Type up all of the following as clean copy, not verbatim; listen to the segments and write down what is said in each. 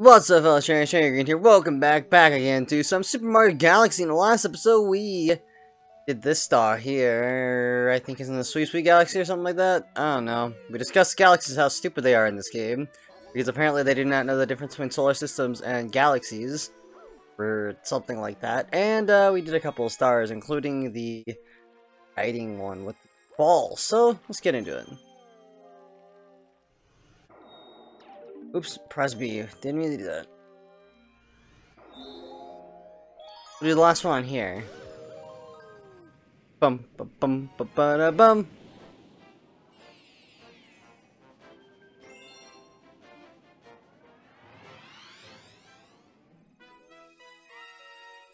What's up, fellow Trainer Green here. Welcome back again to some Super Mario Galaxy. In the last episode, we did this star here. I think it's in the Sweet Sweet Galaxy or something like that. I don't know. We discussed galaxies, how stupid they are in this game, because apparently they do not know the difference between solar systems and galaxies, or something like that. And we did a couple of stars, including the hiding one with the ball. So let's get into it. Oops, press B. Didn't mean to do that. We'll do the last one here. Bum, bum, bum, bum, ba, bum.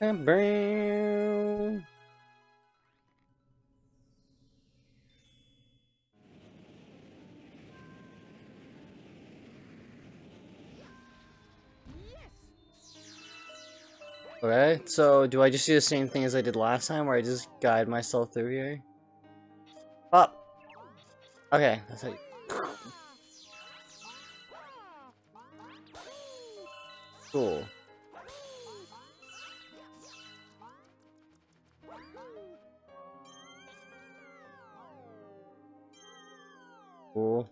And bam. Okay, so do I just do the same thing as I did last time, where I just guide myself through here? Up! Okay, that's how you... Cool. Cool.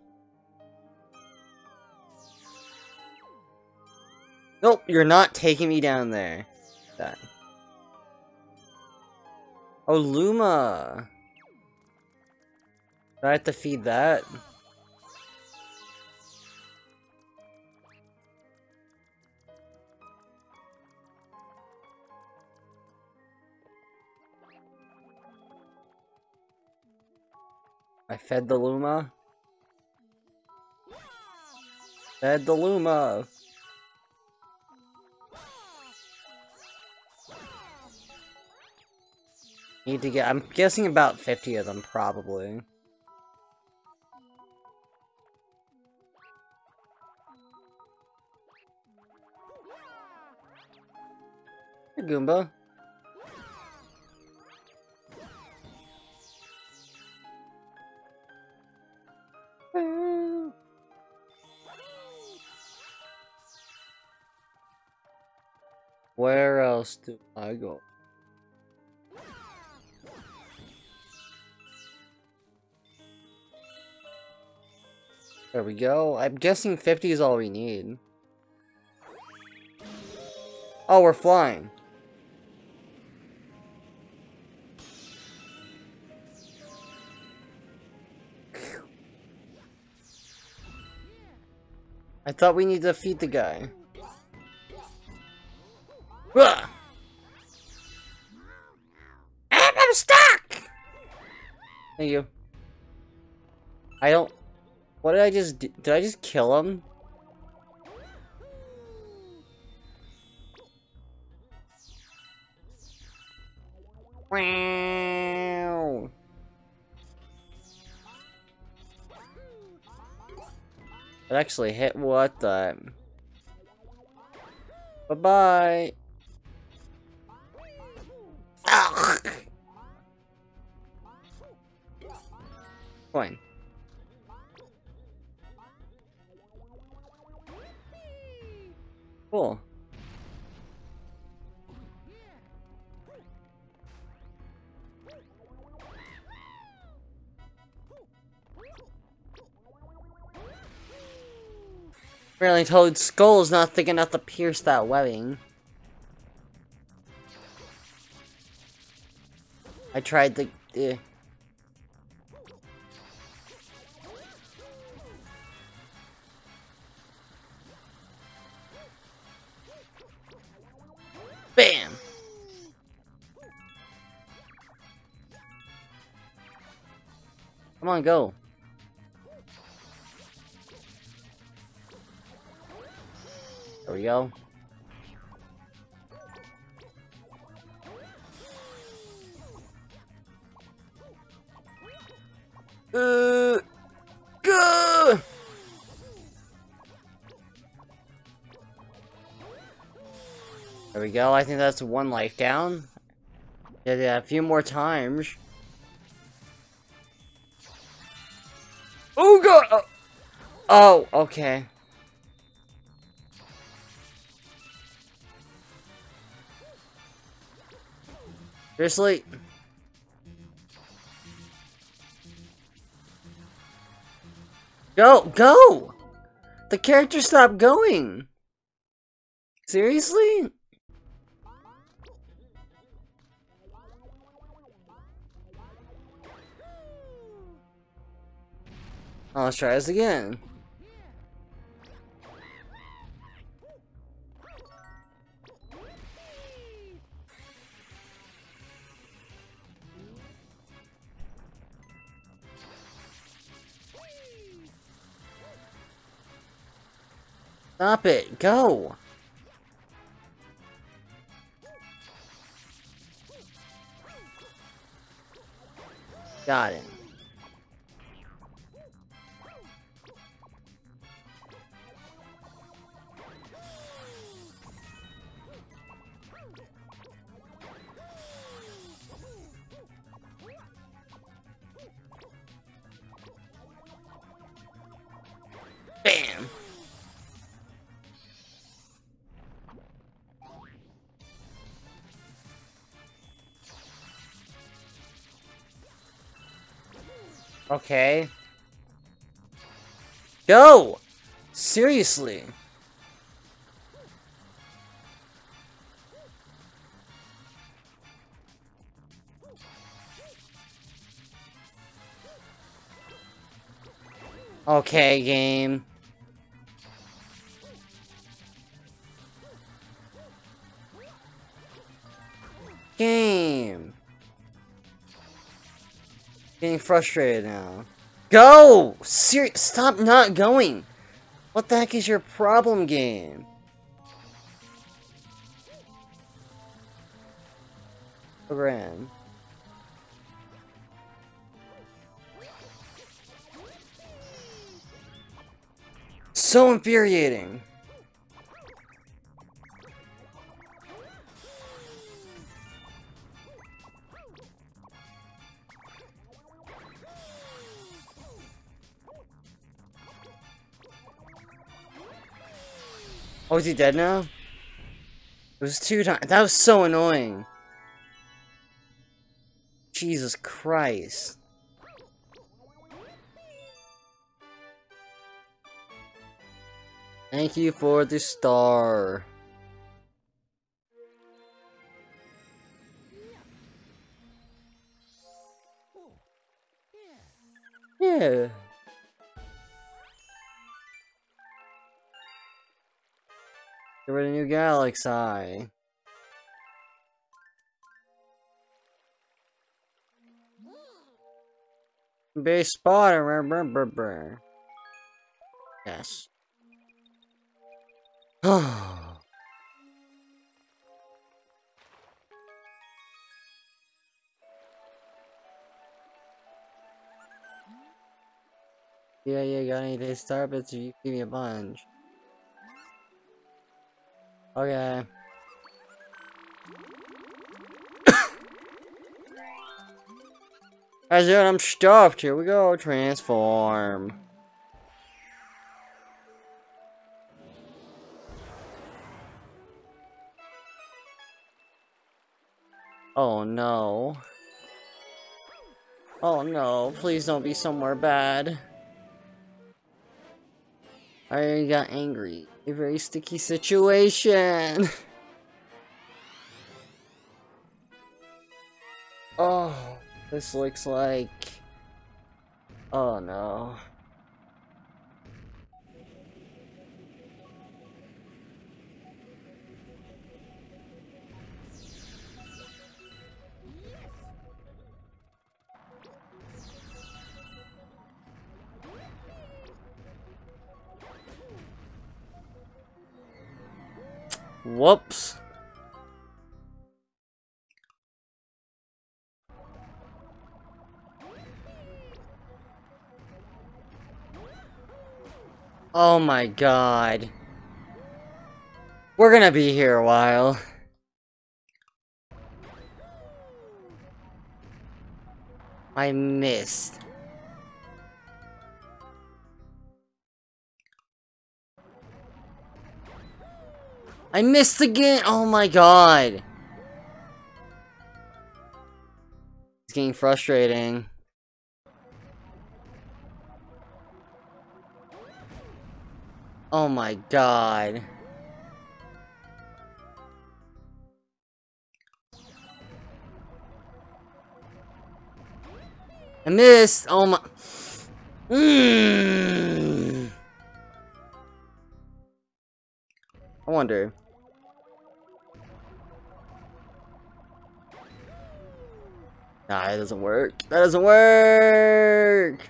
Nope, you're not taking me down there. That. Oh, Luma! Do I have to feed that? I fed the Luma. Fed the Luma! Need to get, I'm guessing about 50 of them, probably. Hey, Goomba. Where else do I go? There we go. I'm guessing 50 is all we need. Oh, we're flying. I thought we need to defeat the guy. Ugh! And I'm stuck! Thank you. I don't... What did I just do? Did I just kill him? Wow. It actually hit what the... Bye-bye. Fine. Cool. Apparently Toad's skull is not thick enough to pierce that webbing. I tried the... Bam! Come on, go. There we go. Go! There we go, I think that's one life down. Yeah, a few more times. Oh god! Oh, okay. Seriously? Go! Go! The character stopped going! Seriously? Oh, let's try this again. Stop it! Go! Got it. Bam! Okay. Go! Seriously. Okay, game. Getting frustrated now. Go! Stop not going! What the heck is your problem, game? Program. So infuriating! Oh, is he dead now? It was 2 times. That was so annoying. Jesus Christ. Thank you for the star. Yeah. Get rid of new galaxy. Base spotter. Yes. Oh. Yeah, got any day star bits? You give me a bunch. Okay. As in, I'm stuffed. Here we go. Transform. Oh no. Oh no. Please don't be somewhere bad. I already got angry. A very sticky situation. Oh, this looks like... Oh no. Whoops. Oh my god. We're gonna be here a while. I missed. I missed again! Oh my god! It's getting frustrating. Oh my god. I missed! Oh my... I wonder. Nah, it doesn't work. That doesn't work!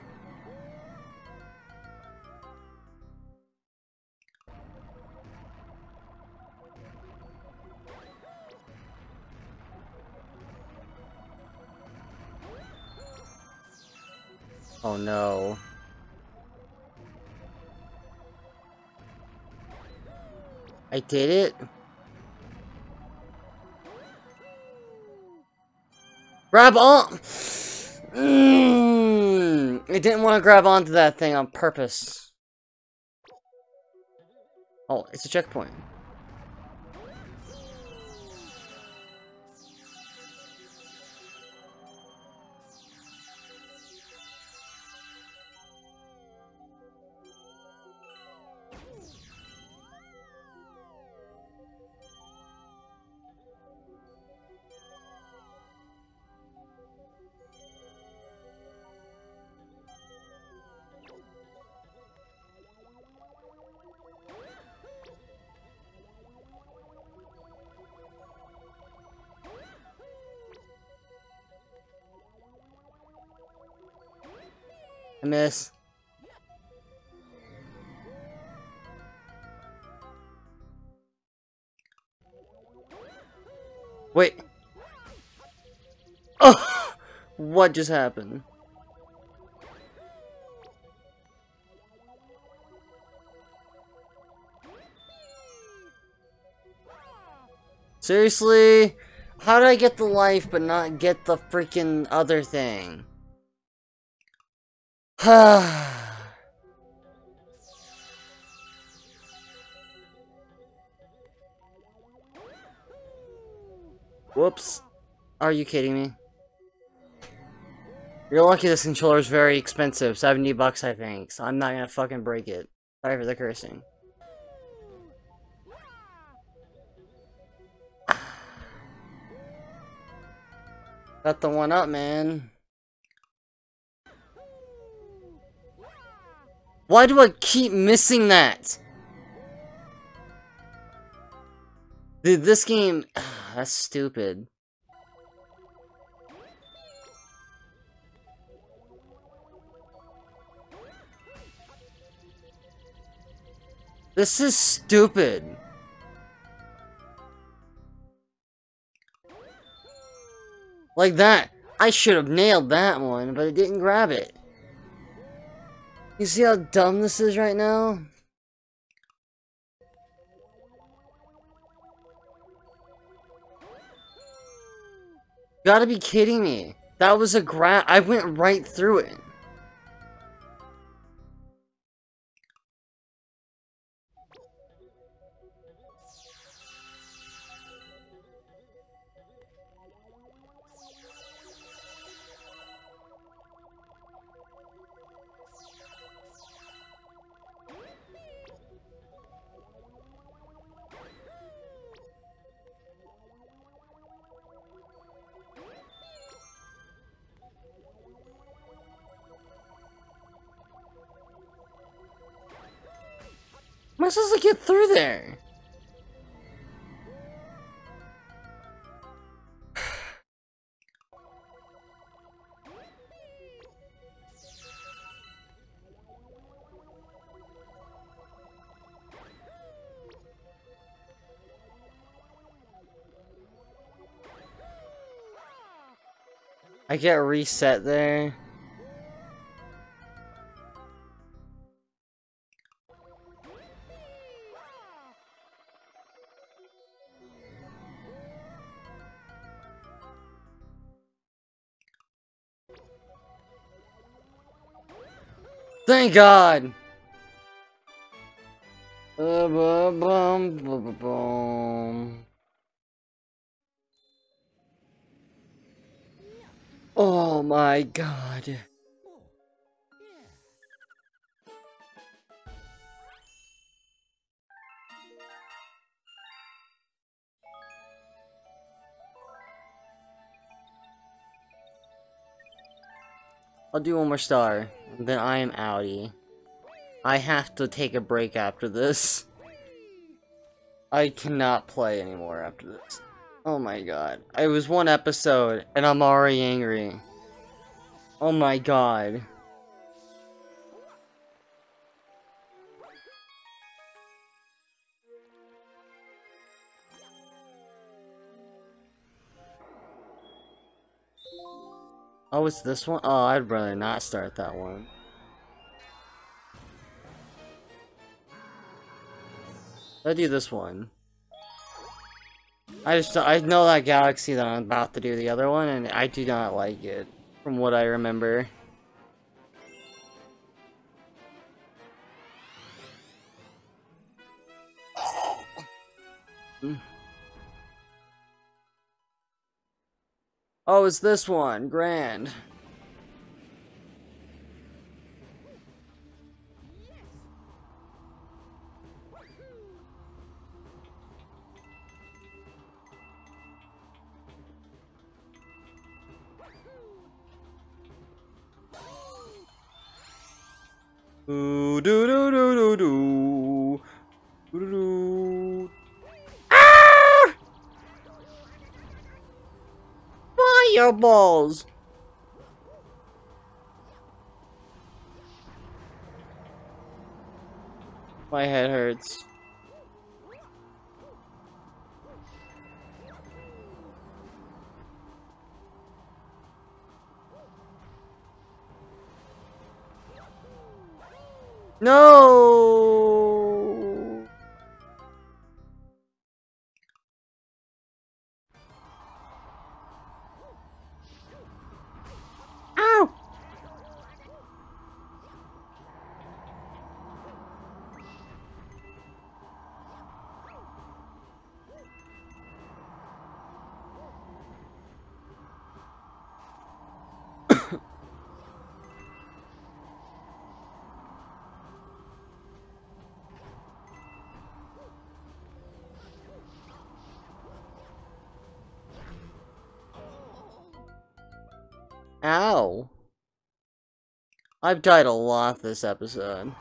Oh no. I did it? Grab on! I didn't want to grab onto that thing on purpose. Oh, it's a checkpoint. I miss. Wait. Oh, what just happened? Seriously? How did I get the life but not get the freaking other thing? Whoops. Are you kidding me? You're lucky this controller is very expensive. $70 I think. So I'm not gonna fucking break it. Sorry for the cursing. Got the one up, man. Why do I keep missing that? Dude, this game... that's stupid. This is stupid. Like that. I should have nailed that one, but I didn't grab it. You see how dumb this is right now? Gotta be kidding me. That was a grab. I went right through it. Am I supposed to get through there? I get reset there. Thank God! Oh, Oh my god. I'll do one more star, then I am outie. I have to take a break after this. I cannot play anymore after this. Oh my god. It was one episode, and I'm already angry. Oh my god. Oh, it's this one? Oh, I'd rather not start that one. I'll do this one. I know that galaxy that I'm about to do the other one, and I do not like it, from what I remember. Oh, it's this one, Grand. Do do do do do do do do. Ah! Fireballs. My head hurts. No. Ow. Ow. I've died a lot this episode.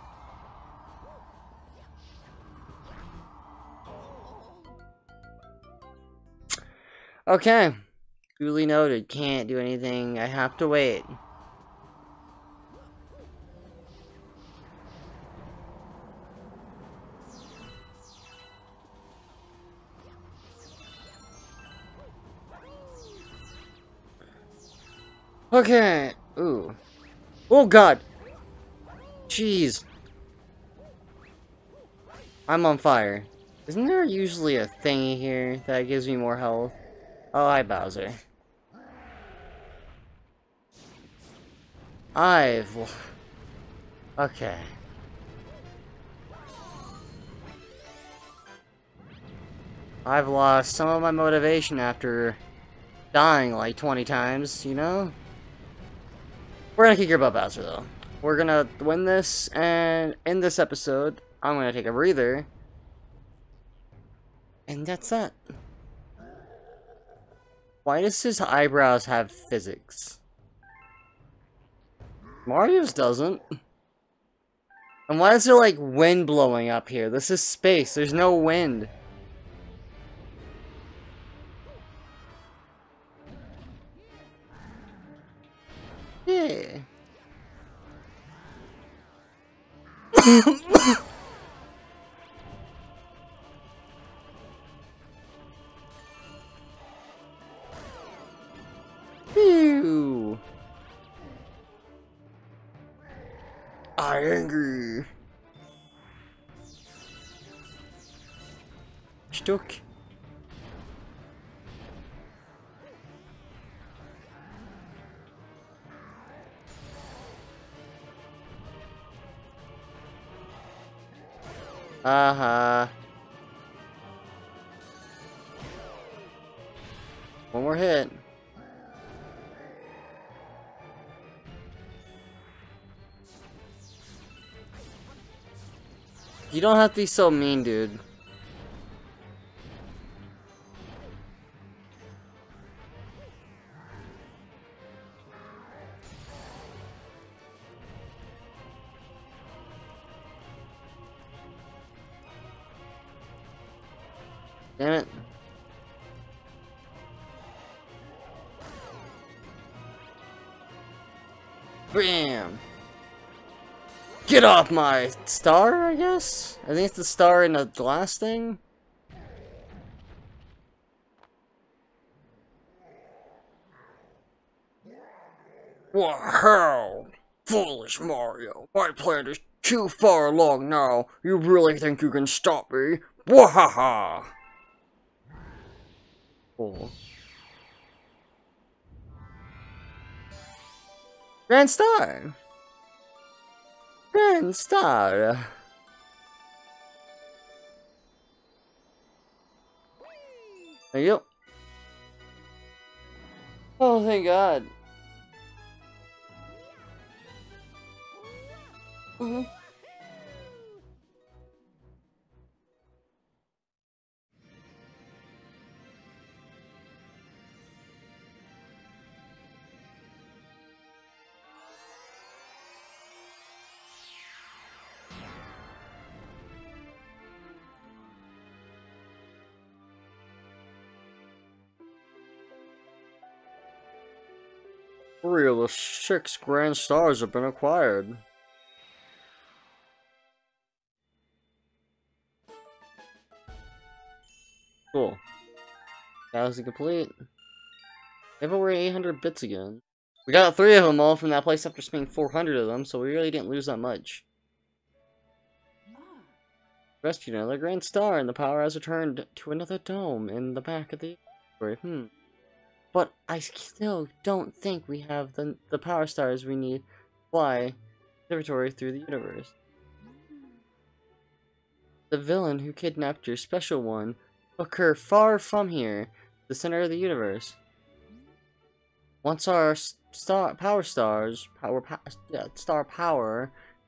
Okay. Duly noted. Can't do anything. I have to wait. Okay. Ooh. Oh god. Jeez. I'm on fire. Isn't there usually a thingy here that gives me more health? Oh, hi Bowser. Okay. I've lost some of my motivation after dying like 20 times, you know? We're gonna kick your butt, Bowser, though. We're gonna win this, and in this episode, I'm gonna take a breather. And that's that. Why does his eyebrows have physics? Mario's doesn't. And why is there, like, wind blowing up here? This is space. There's no wind. Ew. I'm angry. Stuck. One more hit. You don't have to be so mean, dude. Damn it. Bam! Get off my star, I guess? I think it's the star in the glass thing. Wow! Foolish Mario! My plan is too far along now. You really think you can stop me? Wahaha! Cool. Grand Star! Grand Star! There you go. Oh, thank God. Mm-hmm. Three of the 6 Grand Stars have been acquired. Cool. Galaxy complete. They have over 800 bits again. We got 3 of them all from that place after spending 400 of them, so we really didn't lose that much. Rescued another Grand Star, and the power has returned to another dome in the back of the... But I still don't think we have the power stars we need to fly territory through the universe. The villain who kidnapped your special one took her far from here, the center of the universe. Once our star power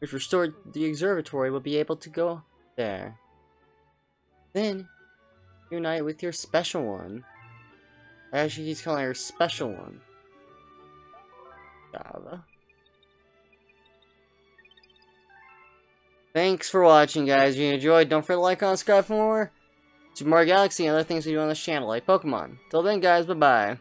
is restored, the observatory will be able to go there. Then, unite with your special one. Actually, he's calling her special one. Java. Thanks for watching, guys. If you enjoyed, don't forget to like, comment, subscribe for more Super Mario Galaxy and other things we do on this channel, like Pokemon. Till then, guys, bye-bye.